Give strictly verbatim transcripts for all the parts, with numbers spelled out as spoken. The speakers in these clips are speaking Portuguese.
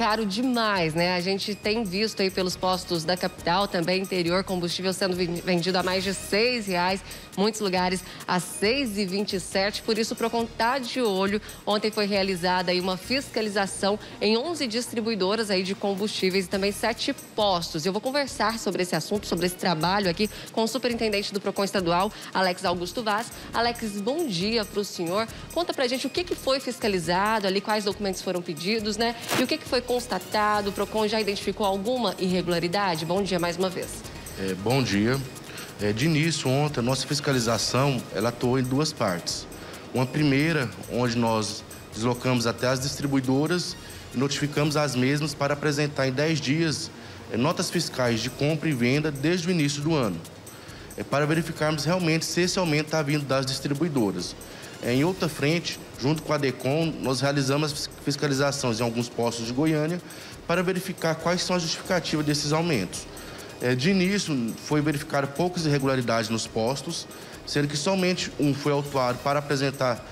caro demais, né? A gente tem visto aí pelos postos da capital, também interior, combustível sendo vendido a mais de seis reais, muitos lugares a seis e vinte e sete. Por isso, o Procon tá de olho. Ontem foi realizada aí uma fiscalização em onze distribuidoras aí de combustíveis e também sete postos. Eu vou conversar sobre esse assunto, sobre esse trabalho aqui com o superintendente do Procon estadual, Alex Augusto Vaz. Alex, bom dia para o senhor. Conta pra gente o que que foi fiscalizado ali, quais documentos foram pedidos, né? E o que que foi constatado? O Procon já identificou alguma irregularidade? Bom dia mais uma vez. É, bom dia. É, de início, ontem, a nossa fiscalização, ela atuou em duas partes. Uma primeira, onde nós deslocamos até as distribuidoras e notificamos as mesmas para apresentar em dez dias é, notas fiscais de compra e venda desde o início do ano, é, para verificarmos realmente se esse aumento está vindo das distribuidoras. É, em outra frente, junto com a DECOM, nós realizamos as fiscalizações em alguns postos de Goiânia para verificar quais são as justificativas desses aumentos. É, de início, foi verificado poucas irregularidades nos postos, sendo que somente um foi autuado para apresentar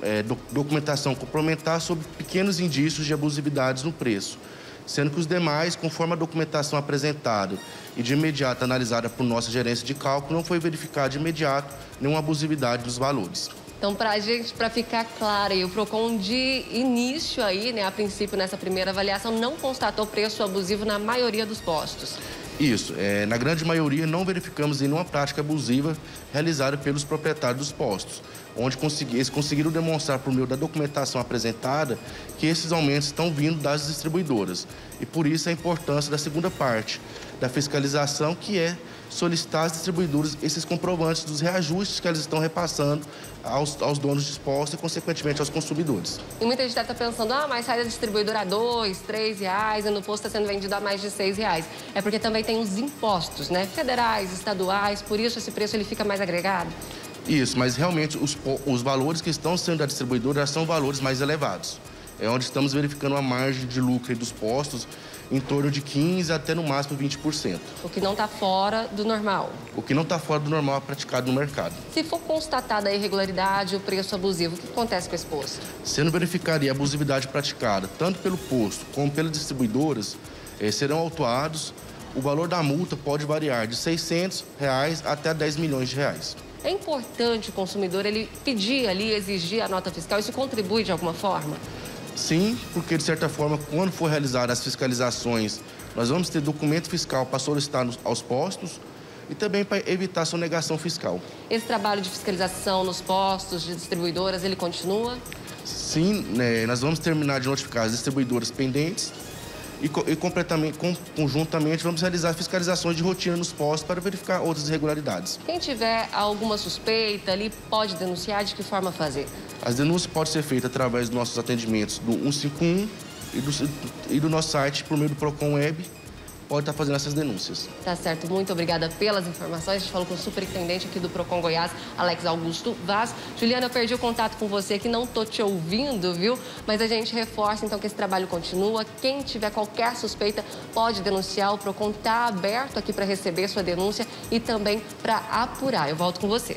é, doc documentação complementar sobre pequenos indícios de abusividades no preço, sendo que os demais, conforme a documentação apresentada e de imediato analisada por nossa gerência de cálculo, não foi verificada de imediato nenhuma abusividade dos valores. Então, para a gente, para ficar claro, aí, o Procon de início, aí, né, a princípio, nessa primeira avaliação, não constatou preço abusivo na maioria dos postos. Isso. É, na grande maioria, não verificamos nenhuma prática abusiva realizada pelos proprietários dos postos, onde consegui, eles conseguiram demonstrar, por meio da documentação apresentada, que esses aumentos estão vindo das distribuidoras. E por isso a importância da segunda parte da fiscalização, que é solicitar às distribuidoras esses comprovantes dos reajustes que elas estão repassando aos, aos donos de postos e, consequentemente, aos consumidores. E muita gente está pensando, ah, mas sai da distribuidora a dois, três reais, e no posto está sendo vendido a mais de seis reais. É porque também tem os impostos, né? Federais, estaduais, por isso esse preço ele fica mais agregado? Isso, mas realmente os, os valores que estão sendo da distribuidora já são valores mais elevados. É onde estamos verificando uma margem de lucro dos postos em torno de quinze por cento até no máximo vinte por cento. O que não está fora do normal. O que não está fora do normal é praticado no mercado. Se for constatada a irregularidade, o preço abusivo, o que acontece com esse posto? Sendo verificada a abusividade praticada tanto pelo posto como pelas distribuidoras, eh, serão autuados. O valor da multa pode variar de seiscentos reais até dez milhões de reais. É importante o consumidor ele pedir ali, exigir a nota fiscal? Isso contribui de alguma forma? Sim, porque de certa forma, quando for realizar as fiscalizações, nós vamos ter documento fiscal para solicitar aos postos e também para evitar sonegação fiscal. Esse trabalho de fiscalização nos postos, de distribuidoras, ele continua? Sim, né, nós vamos terminar de notificar as distribuidoras pendentes e, e completamente, com, conjuntamente vamos realizar fiscalizações de rotina nos postos para verificar outras irregularidades. Quem tiver alguma suspeita ali pode denunciar, de que forma fazer? As denúncias podem ser feitas através dos nossos atendimentos do um cinco um e do, e do nosso site, por meio do Procon Web, pode estar fazendo essas denúncias. Tá certo. Muito obrigada pelas informações. A gente falou com o superintendente aqui do Procon Goiás, Alex Augusto Vaz. Juliana, eu perdi o contato com você aqui, não tô te ouvindo, viu? Mas a gente reforça, então, que esse trabalho continua. Quem tiver qualquer suspeita pode denunciar. O Procon tá aberto aqui para receber sua denúncia e também para apurar. Eu volto com você.